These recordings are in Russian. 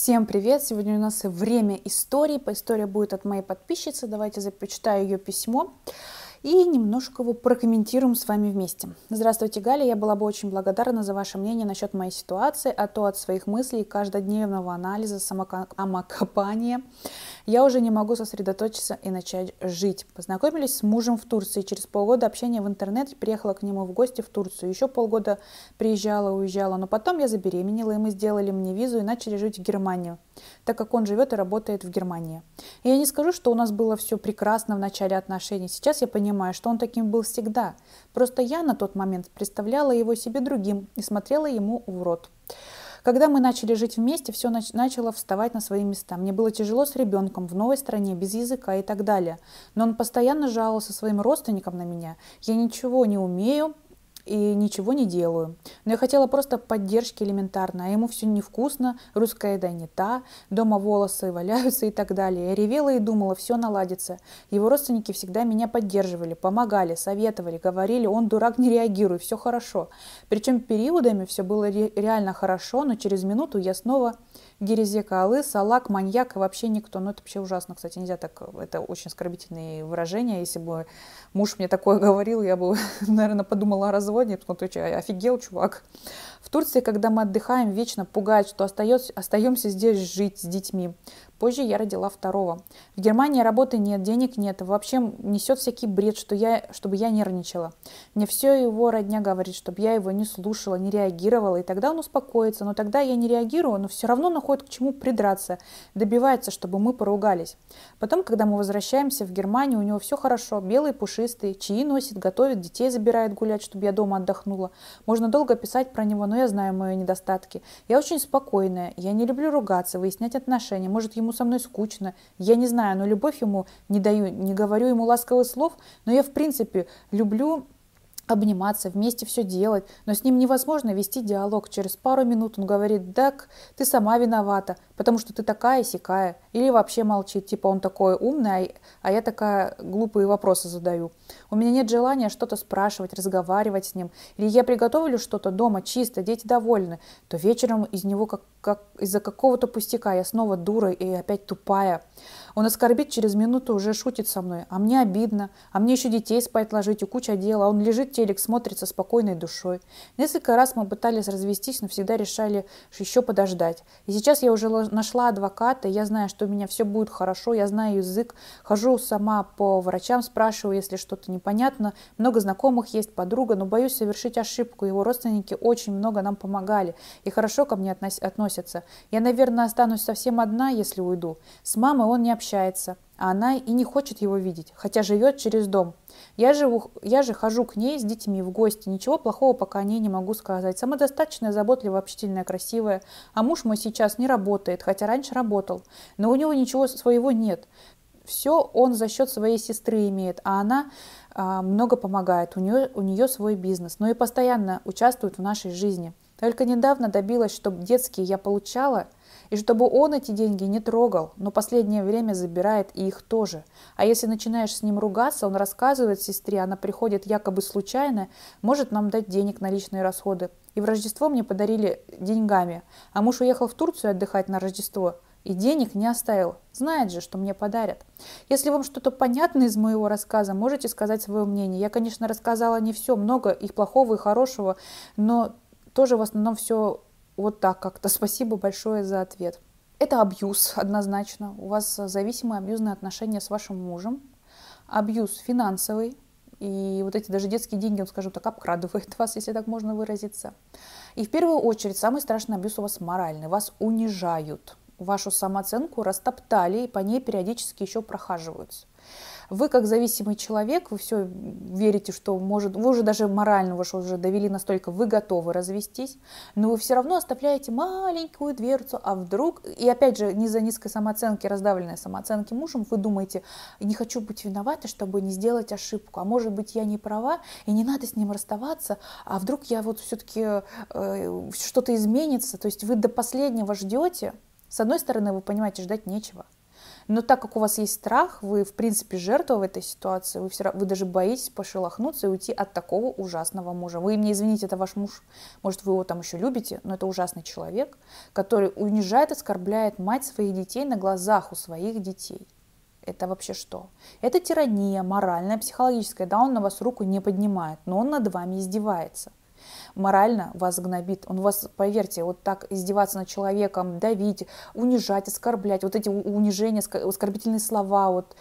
Всем привет! Сегодня у нас время истории. История будет от моей подписчицы. Давайте зачитаю ее письмо и немножко его прокомментируем с вами вместе. Здравствуйте, Галя. Я была бы очень благодарна за ваше мнение насчет моей ситуации, а то от своих мыслей и каждодневного анализа, самокопания я уже не могу сосредоточиться и начать жить. Познакомились с мужем в Турции. Через полгода общения в интернете приехала к нему в гости в Турцию. Еще полгода приезжала, уезжала, но потом я забеременела, и мы сделали мне визу и начали жить в Германию, так как он живет и работает в Германии. И я не скажу, что у нас было все прекрасно в начале отношений. Сейчас я понимаю, что он таким был всегда. Просто я на тот момент представляла его себе другим и смотрела ему в рот. Когда мы начали жить вместе, все начало вставать на свои места. Мне было тяжело с ребенком в новой стране, без языка и так далее. Но он постоянно жаловался своим родственникам на меня. Я ничего не умею и ничего не делаю. Но я хотела просто поддержки элементарно, а ему все невкусно, русская еда не та, дома волосы валяются и так далее. Я ревела и думала, все наладится. Его родственники всегда меня поддерживали, помогали, советовали, говорили, он дурак, не реагируй, все хорошо. Причем периодами все было реально хорошо, но через минуту я снова герезек, алыс, салак, маньяк и вообще никто. Ну это вообще ужасно, кстати, нельзя так, это очень оскорбительные выражения. Если бы муж мне такое говорил, я бы, наверное, подумала о разводе. Офигел, чувак. В Турции, когда мы отдыхаем, вечно пугает, что остаемся здесь жить с детьми. Позже я родила второго. В Германии работы нет, денег нет. Вообще несет всякий бред, чтобы я нервничала. Мне все его родня говорит, чтобы я его не слушала, не реагировала. И тогда он успокоится. Но тогда я не реагирую, но все равно находит к чему придраться. Добивается, чтобы мы поругались. Потом, когда мы возвращаемся в Германию, у него все хорошо. Белый, пушистый, чаи носит, готовит, детей забирает гулять, чтобы я дома отдохнула. Можно долго писать про него, но я знаю мои недостатки. Я очень спокойная, я не люблю ругаться, выяснять отношения. Может, ему со мной скучно, я не знаю, но любовь ему не даю, не говорю ему ласковых слов, но я в принципе люблю обниматься, вместе все делать, но с ним невозможно вести диалог. Через пару минут он говорит: «Так, ты сама виновата, потому что ты такая-сякая», или вообще молчит, типа он такой умный, а я такая глупые вопросы задаю. У меня нет желания что-то спрашивать, разговаривать с ним, или я приготовлю что-то дома, чисто, дети довольны, то вечером из него как из-за какого-то пустяка я снова дура и опять тупая. Он оскорбит, через минуту уже шутит со мной, а мне обидно, а мне еще детей спать ложить и куча дела, а он лежит, телек смотрит со спокойной душой. Несколько раз мы пытались развестись, но всегда решали еще подождать. И сейчас я уже нашла адвоката, я знаю, что у меня все будет хорошо, я знаю язык, хожу сама по врачам, спрашиваю, если что-то непонятно, много знакомых есть, подруга, но боюсь совершить ошибку, его родственники очень много нам помогали и хорошо ко мне относятся. Я, наверное, останусь совсем одна, если уйду. С мамой он не общается, а она и не хочет его видеть, хотя живет через дом. Я же хожу к ней с детьми в гости, ничего плохого пока о ней не могу сказать. Самодостаточная, заботливая, общительная, красивая. А муж мой сейчас не работает, хотя раньше работал, но у него ничего своего нет. Все он за счет своей сестры имеет, а она много помогает, у нее свой бизнес, но и постоянно участвует в нашей жизни. Только недавно добилась, чтобы детские я получала, и чтобы он эти деньги не трогал, но последнее время забирает и их тоже. А если начинаешь с ним ругаться, он рассказывает сестре, она приходит якобы случайно, может нам дать денег на личные расходы. И в Рождество мне подарили деньгами, а муж уехал в Турцию отдыхать на Рождество и денег не оставил. Знает же, что мне подарят. Если вам что-то понятно из моего рассказа, можете сказать свое мнение. Я, конечно, рассказала не все, много и плохого, и хорошего, но тоже в основном все вот так как-то. Спасибо большое за ответ. Это абьюз однозначно. У вас зависимые абьюзные отношения с вашим мужем. Абьюз финансовый. И вот эти даже детские деньги, он, скажем так, обкрадывает вас, если так можно выразиться. И в первую очередь самый страшный абьюз у вас моральный. Вас унижают. Вашу самооценку растоптали и по ней периодически еще прохаживаются. Вы как зависимый человек, вы все верите, что может, вы уже даже морально вас уже довели настолько, вы готовы развестись, но вы все равно оставляете маленькую дверцу, а вдруг, и опять же, не за низкой самооценки, раздавленной самооценки мужем, вы думаете: не хочу быть виноватой, чтобы не сделать ошибку, а может быть я не права, и не надо с ним расставаться, а вдруг я вот все-таки что-то изменится, то есть вы до последнего ждете. С одной стороны, вы понимаете, ждать нечего. Но так как у вас есть страх, вы, в принципе, жертва в этой ситуации, вы даже боитесь пошелохнуться и уйти от такого ужасного мужа. Вы мне извините, это ваш муж, может, вы его там еще любите, но это ужасный человек, который унижает, оскорбляет мать своих детей на глазах у своих детей. Это вообще что? Это тирания моральная, психологическая, да, он на вас руку не поднимает, но он над вами издевается. Морально вас гнобит, он вас, поверьте, вот так издеваться над человеком, давить, унижать, оскорблять, вот эти унижения, оскорбительные слова, вот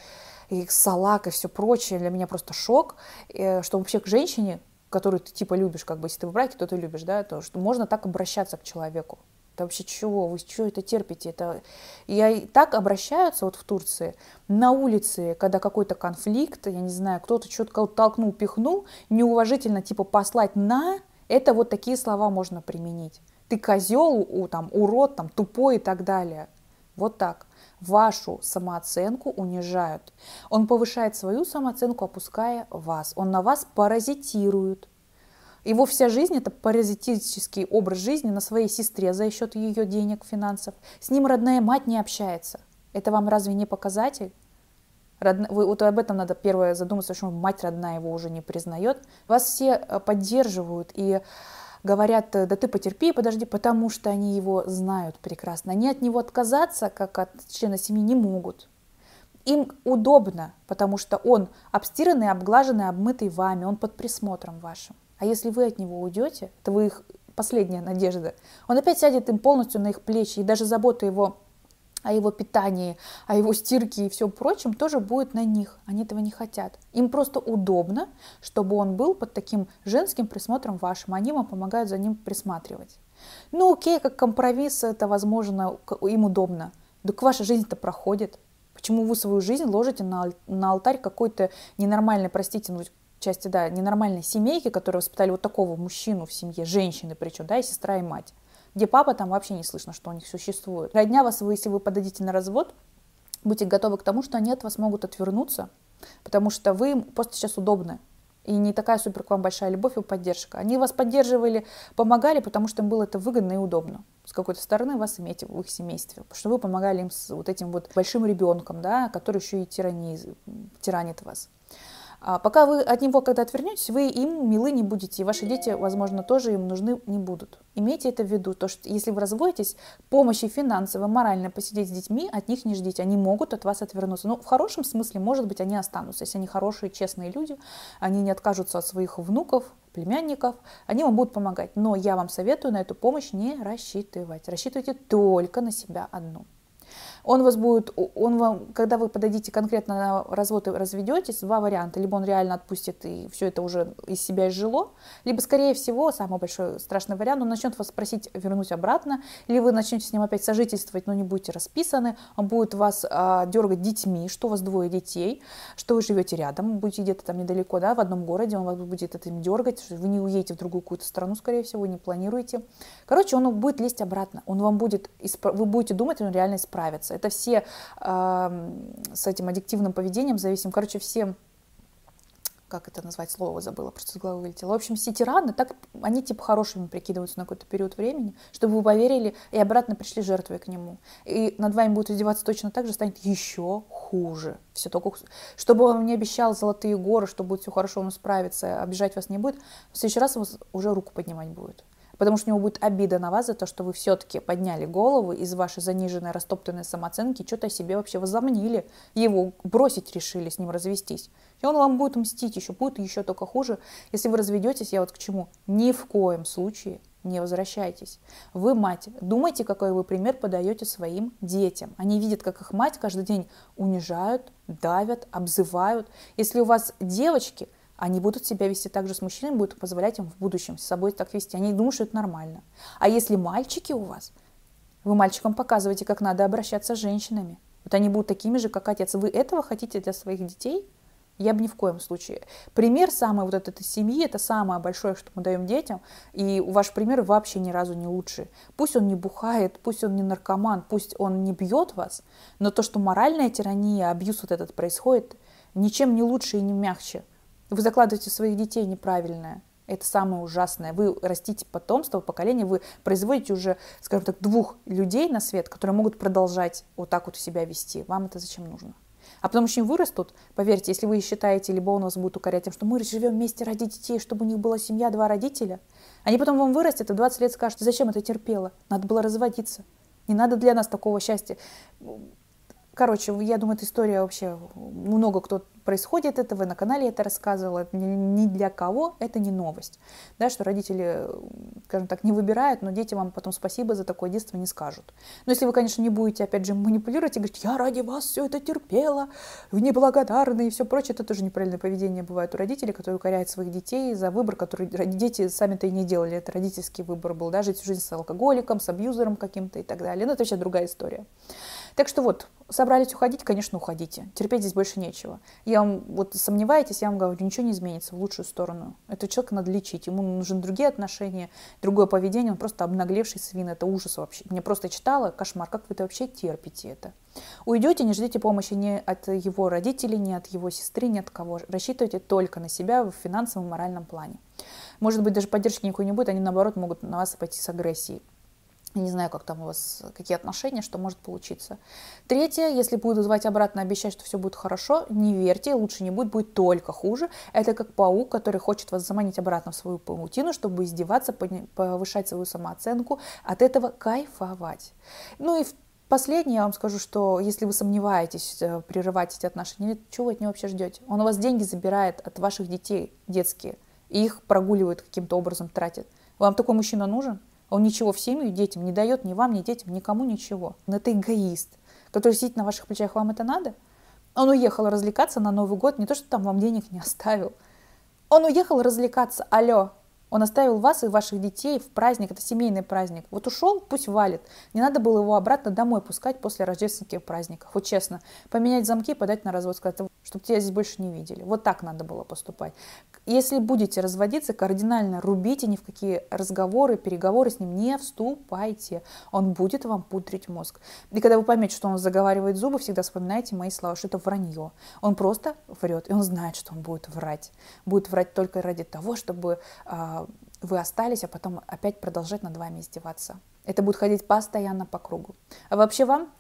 и салак и все прочее, для меня просто шок, что вообще к женщине, которую ты типа любишь, как бы если ты в браке, то ты любишь, да, то что можно так обращаться к человеку. Это вообще чего? Вы чего это терпите? Это... И так обращаются вот в Турции на улице, когда какой-то конфликт, я не знаю, кто-то что-то кого-то толкнул, пихнул, неуважительно типа послать на... Это вот такие слова можно применить. Ты козел, там, урод, там, тупой и так далее. Вот так. Вашу самооценку унижают. Он повышает свою самооценку, опуская вас. Он на вас паразитирует. Его вся жизнь – это паразитический образ жизни на своей сестре за счет ее денег, финансов. С ним родная мать не общается. Это вам разве не показатель? Вот об этом надо первое задуматься, почему мать родная его уже не признает. Вас все поддерживают и говорят, да ты потерпи, подожди, потому что они его знают прекрасно. Они от него отказаться, как от члена семьи, не могут. Им удобно, потому что он обстиранный, обглаженный, обмытый вами, он под присмотром вашим. А если вы от него уйдете, то вы их последняя надежда. Он опять сядет им полностью на их плечи, и даже забота его о его питании, о его стирке и всем прочем тоже будет на них. Они этого не хотят. Им просто удобно, чтобы он был под таким женским присмотром вашим. Они вам помогают за ним присматривать. Ну окей, как компромисс это возможно, им удобно. Так ваша жизнь-то проходит. Почему вы свою жизнь ложите на алтарь какой-то ненормальной, простите, ну, части, да, ненормальной семейки, которые воспитали вот такого мужчину в семье, женщины причем, да, и сестра, и мать, где папа там вообще не слышно, что у них существует. Родня вас, если вы подадите на развод, будьте готовы к тому, что они от вас могут отвернуться, потому что вы им просто сейчас удобны. И не такая супер к вам большая любовь и поддержка. Они вас поддерживали, помогали, потому что им было это выгодно и удобно. С какой-то стороны вас иметь в их семействе. Потому что вы помогали им с вот этим вот большим ребенком, да, который еще и тиранит вас. А пока вы от него когда отвернетесь, вы им милы не будете, и ваши дети, возможно, тоже им нужны не будут. Имейте это в виду, то что если вы разводитесь, помощи финансово, морально посидеть с детьми от них не ждите, они могут от вас отвернуться. Ну, в хорошем смысле, может быть, они останутся, если они хорошие, честные люди, они не откажутся от своих внуков, племянников, они вам будут помогать. Но я вам советую на эту помощь не рассчитывать, рассчитывайте только на себя одну. Он вас будет, когда вы подадите конкретно на развод и разведетесь, два варианта. Либо он реально отпустит и все это уже из себя изжило, либо, скорее всего, самый большой страшный вариант, он начнет вас просить вернуть обратно, либо вы начнете с ним опять сожительствовать, но не будете расписаны, он будет вас дергать детьми, что у вас двое детей, что вы живете рядом, будете где-то там недалеко, да, в одном городе, он вас будет этим дергать, что вы не уедете в другую какую-то страну, скорее всего, не планируете. Короче, он будет лезть обратно, он вам будет, вы будете думать, он реально исправится. Это все с этим аддиктивным поведением зависим, короче, все, как это назвать, слово забыла, просто из головы вылетело. В общем, все тираны, так они типа хорошими прикидываются на какой-то период времени, чтобы вы поверили и обратно пришли жертвой к нему. И над вами будут издеваться точно так же, станет еще хуже. Все только, чтобы он мне обещал золотые горы, что будет все хорошо, он справится, обижать вас не будет, в следующий раз он уже руку поднимать будет. Потому что у него будет обида на вас за то, что вы все-таки подняли голову из вашей заниженной, растоптанной самооценки, что-то о себе вообще возомнили, его бросить решили, с ним развестись. И он вам будет мстить еще, будет еще только хуже. Если вы разведетесь, я вот к чему, ни в коем случае не возвращайтесь. Вы мать, думайте, какой вы пример подаете своим детям. Они видят, как их мать каждый день унижают, давят, обзывают. Если у вас девочки... Они будут себя вести так же с мужчинами, будут позволять им в будущем с собой так вести. Они думают, что это нормально. А если мальчики у вас, вы мальчикам показываете, как надо обращаться с женщинами. Вот они будут такими же, как отец. Вы этого хотите для своих детей? Я бы ни в коем случае. Пример самой вот этой семьи, это самое большое, что мы даем детям. И ваш пример вообще ни разу не лучший. Пусть он не бухает, пусть он не наркоман, пусть он не бьет вас. Но то, что моральная тирания, абьюз вот этот происходит, ничем не лучше и не мягче. Вы закладываете своих детей неправильное. Это самое ужасное. Вы растите потомство, поколение, вы производите уже, скажем так, двух людей на свет, которые могут продолжать вот так вот себя вести. Вам это зачем нужно? А потом еще вырастут, поверьте, если вы считаете, либо он вас будет укорять тем, что мы живем вместе ради детей, чтобы у них была семья, два родителя, они потом вам вырастят и в 20 лет скажут, зачем это терпела, надо было разводиться, не надо для нас такого счастья. Короче, я думаю, эта история вообще, много кто происходит этого, на канале это рассказывала, ни для кого это не новость, да, что родители, скажем так, не выбирают, но дети вам потом спасибо за такое детство не скажут. Но если вы, конечно, не будете, опять же, манипулировать и говорить, я ради вас все это терпела, вы неблагодарны и все прочее, это тоже неправильное поведение бывает у родителей, которые укоряют своих детей за выбор, который дети сами-то и не делали, это родительский выбор был, да, жить всю жизнь с алкоголиком, с абьюзером каким-то и так далее, но это вообще другая история. Так что вот, собрались уходить, конечно, уходите. Терпеть здесь больше нечего. Я вам, вот сомневаетесь, я вам говорю, ничего не изменится в лучшую сторону. Этого человека надо лечить, ему нужны другие отношения, другое поведение, он просто обнаглевший свин, это ужас вообще. Мне просто читала, кошмар, как вы это вообще терпите это? Уйдете, не ждите помощи ни от его родителей, ни от его сестры, ни от кого. Рассчитывайте только на себя в финансовом и моральном плане. Может быть, даже поддержки никакой не будет, они наоборот могут на вас пойти с агрессией. Я не знаю, как там у вас, какие отношения, что может получиться. Третье, если будут звать обратно, обещать, что все будет хорошо, не верьте, лучше не будет, будет только хуже. Это как паук, который хочет вас заманить обратно в свою паутину, чтобы издеваться, повышать свою самооценку, от этого кайфовать. Ну и последнее, я вам скажу, что если вы сомневаетесь прерывать эти отношения, чего вы от него вообще ждете? Он у вас деньги забирает от ваших детей детские, и их прогуливает каким-то образом, тратит. Вам такой мужчина нужен? Он ничего в семью и детям не дает, ни вам, ни детям, никому ничего. Но это эгоист, который сидит на ваших плечах, вам это надо? Он уехал развлекаться на Новый год, не то, что там вам денег не оставил. Он уехал развлекаться, алло. Он оставил вас и ваших детей в праздник, это семейный праздник. Вот ушел, пусть валит. Не надо было его обратно домой пускать после рождественских праздников. Вот честно, поменять замки, подать на развод, сказать, чтобы тебя здесь больше не видели. Вот так надо было поступать. Если будете разводиться, кардинально рубите, ни в какие разговоры, переговоры с ним не вступайте. Он будет вам пудрить мозг. И когда вы поймете, что он заговаривает зубы, всегда вспоминайте мои слова, что это вранье. Он просто врет, и он знает, что он будет врать. Будет врать только ради того, чтобы вы остались, а потом опять продолжать над вами издеваться. Это будет ходить постоянно по кругу. А вообще вам,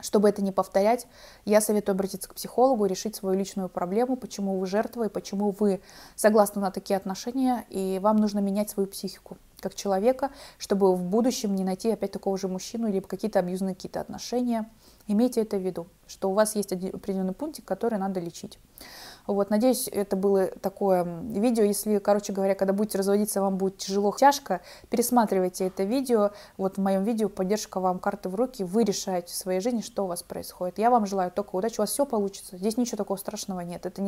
чтобы это не повторять, я советую обратиться к психологу, решить свою личную проблему, почему вы жертва и почему вы согласны на такие отношения, и вам нужно менять свою психику как человека, чтобы в будущем не найти опять такого же мужчину или какие-то абьюзные какие-то отношения. Имейте это в виду, что у вас есть определенный пунктик, который надо лечить. Вот, надеюсь, это было такое видео. Если, короче говоря, когда будете разводиться, вам будет тяжело, тяжко, пересматривайте это видео. Вот в моем видео поддержка вам, карты в руки, вы решаете в своей жизни, что у вас происходит. Я вам желаю только удачи, у вас все получится. Здесь ничего такого страшного нет. Это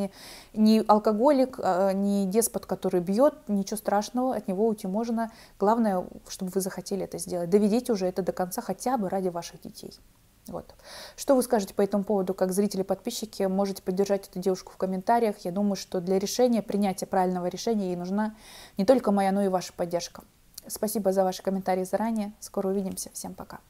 не алкоголик, не деспот, который бьет, ничего страшного, от него уйти можно. Главное, чтобы вы захотели это сделать. Доведите уже это до конца, хотя бы ради ваших детей. Вот. Что вы скажете по этому поводу, как зрители-подписчики? Можете поддержать эту девушку в комментариях. Я думаю, что для решения, принятия правильного решения ей нужна не только моя, но и ваша поддержка. Спасибо за ваши комментарии заранее. Скоро увидимся. Всем пока.